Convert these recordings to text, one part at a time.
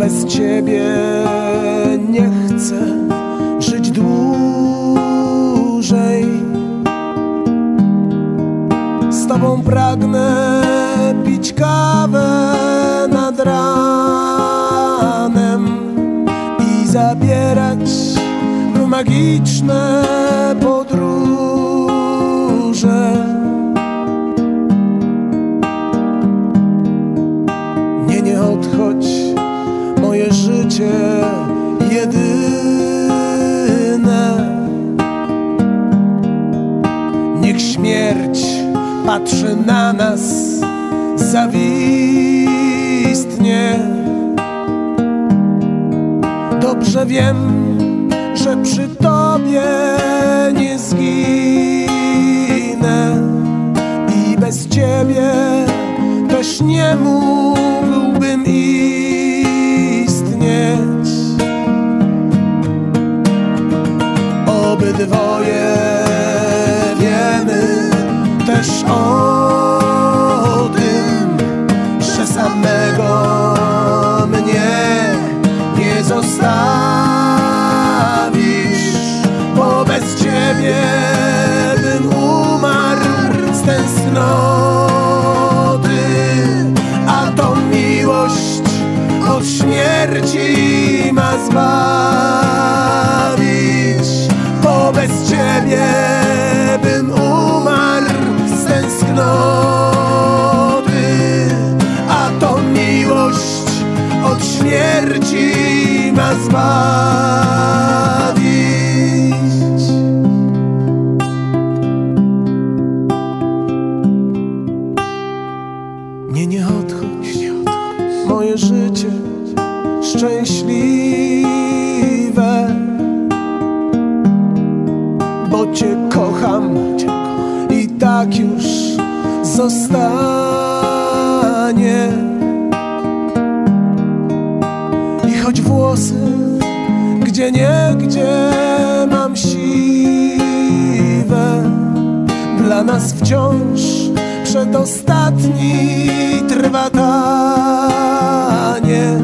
bez Ciebie nie chcę żyć dłużej. Z Tobą pragnę pić kawę nad ranem i zabierać w magiczne podróże. Nie odchodź, moje życie jedyne. Niech śmierć patrzy na nas zawistnie. Dobrze wiem, że przy Tobie nie zginę i bez Ciebie też nie mógłbym istnieć. Obydwoje wiemy też o tym, że samego mnie nie zostawisz, bo bez Ciebie bym umarł z tęsknoty, a to miłość od śmierci ma zbawić. Bo bez Ciebie bym umarł z tęsknoty, a to miłość od śmierci ma zbawić. Nie odchodź, moje życie szczęśliwe, bo Cię kocham i tak już zostanie. I choć włosy gdzieniegdzie mam siwe, dla nas wciąż przedostatni trwa taniec.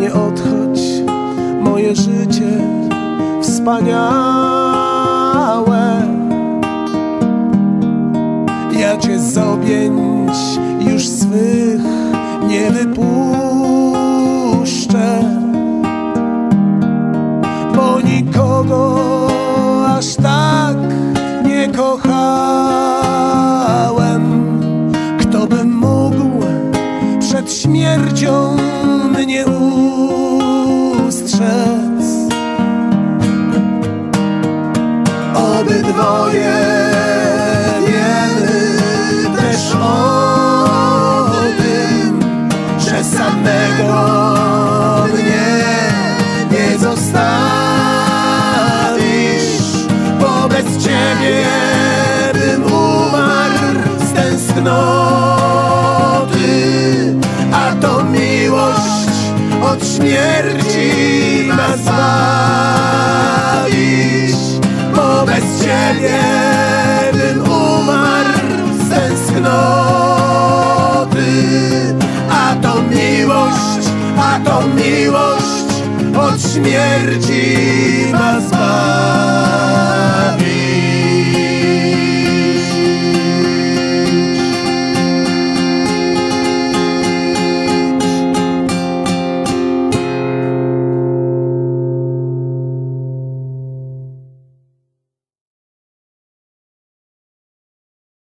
Nie odchodź, moje życie wspaniałe. Ja Cię z objęć już swych nie wypuszczę, bo nikogo aż tak nie kochałem, kto by mógł przed śmiercią mnie ustrzec. Obydwoje wiemy też o tym, że samego mnie nie zostawisz, bo bez Ciebie bym umarł z tęsknoty, a to miłość od śmierci ma zbawić. Bo bez Ciebie bym umarł z tęsknoty, a to miłość od śmierci ma zbawić.